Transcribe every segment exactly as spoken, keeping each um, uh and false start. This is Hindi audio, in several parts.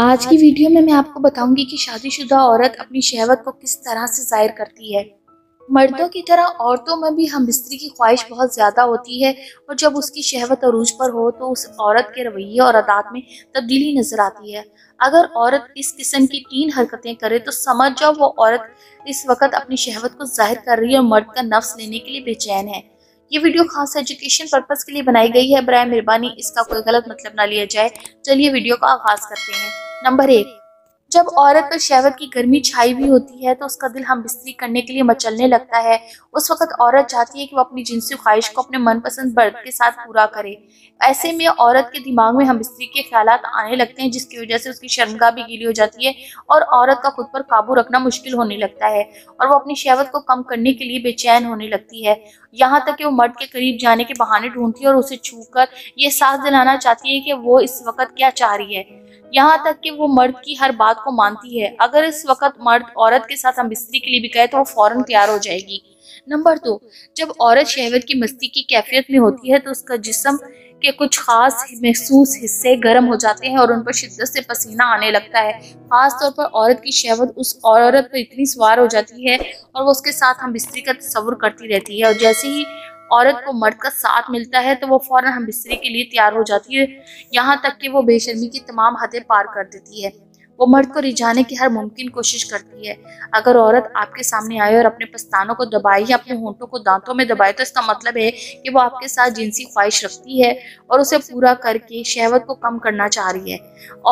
आज की वीडियो में मैं आपको बताऊंगी कि शादीशुदा औरत अपनी शहवत को किस तरह से जाहिर करती है। मर्दों की तरह औरतों में भी हमबिस्तरी की ख्वाहिश बहुत ज़्यादा होती है और जब उसकी शहवत अरूज पर हो तो उस औरत के रवैये और अदात में तब्दीली नजर आती है। अगर औरत इस किस्म की तीन हरकतें करे तो समझ जाओ वो औरत इस वक्त अपनी शहवत को जाहिर कर रही है और मर्द का नफ्स लेने के लिए बेचैन है। ये वीडियो खास एजुकेशन पर्पज़ के लिए बनाई गई है, बराए मेहरबानी इसका कोई गलत मतलब ना लिया जाए। चलिए वीडियो का आगाज़ करते हैं। नंबर एक, जब औरत पर शहवत की गर्मी छाई हुई होती है तो उसका दिल हमबिस्तरी करने के लिए मचलने लगता है। उस वक्त औरत चाहती है कि वो अपनी जिनसी ख्वाहिश को अपने मनपसंद मर्द के साथ पूरा करे। ऐसे में औरत के दिमाग में हमबिस्तरी के ख्यालात आने लगते हैं, जिसकी वजह से उसकी शर्मगाह भी गीली हो जाती है और औरत का खुद पर काबू रखना मुश्किल होने लगता है और वो अपनी शहवत को कम करने के लिए बेचैन होने लगती है। यहाँ तक कि वो मर्द के करीब जाने के बहाने ढूंढती है और उसे छूकर ये एहसास दिलाना चाहती है कि वो इस वक्त क्या चाह रही है। यहाँ तक कि वो मर्द की हर बात को मानती है। अगर इस वक्त मर्द औरत के साथ हमबिस्तरी के लिए भी कहे तो वो फौरन तैयार हो जाएगी। नंबर दो, तो, जब औरत शहवत की मस्ती की कैफियत में होती है तो उसका जिस्म के कुछ खास महसूस हिस्से गर्म हो जाते हैं और उन पर शिद्दत से पसीना आने लगता है। खास तौर पर औरत की शहवत उस औरत पर इतनी सवार हो जाती है और वो उसके साथ हमबिस्तरी का तसव्वुर करती रहती है और जैसे ही औरत को मर्द का साथ मिलता है तो वो फौरन हमबिस्तरी के लिए तैयार हो जाती है। यहाँ तक कि वो बेशर्मी की तमाम हदें पार कर देती है। वो मर्द को रिझाने की हर मुमकिन कोशिश करती है। अगर औरत आपके सामने आए और अपने पस्तानों को दबाए या अपने होंठों को दांतों में दबाए तो इसका मतलब है कि वो आपके साथ जिनसी ख्वाहिश रखती है और उसे पूरा करके शहवत को कम करना चाह रही है।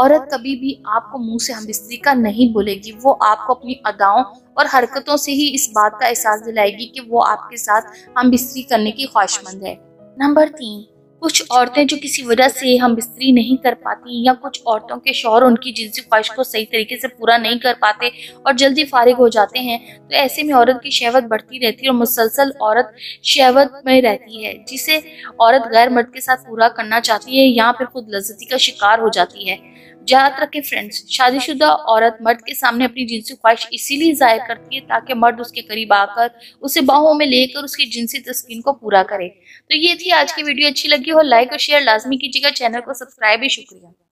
औरत कभी भी आपको मुंह से हमबिस्तरी का नहीं बोलेगी, वो आपको अपनी अदाओं और हरकतों से ही इस बात का एहसास दिलाएगी कि वो आपके साथ हमबिस्तरी करने की ख्वाहिशमंद है। नंबर तीन, कुछ औरतें जो किसी वजह से हमबिस्तरी नहीं कर पाती या कुछ औरतों के शौहर उनकी जिनसी ख्वाहिश को सही तरीके से पूरा नहीं कर पाते और जल्दी फारिग हो जाते हैं तो ऐसे में औरत की शहवत बढ़ती रहती है और मुसलसल औरत शहवत में रहती है, जिसे औरत गैर मर्द के साथ पूरा करना चाहती है या फिर खुद लज्जती का शिकार हो जाती है। याद रखें फ्रेंड्स, शादीशुदा औरत मर्द के सामने अपनी जिनसी ख्वाहिश इसीलिए जाहिर करती है ताकि मर्द उसके करीब आकर उसे बाहों में लेकर उसकी जिनसी तस्कीन को पूरा करे। तो ये थी आज की वीडियो। अच्छी लगी हो लाइक और शेयर लाजमी कीजिएगा। चैनल को सब्सक्राइब भी। शुक्रिया।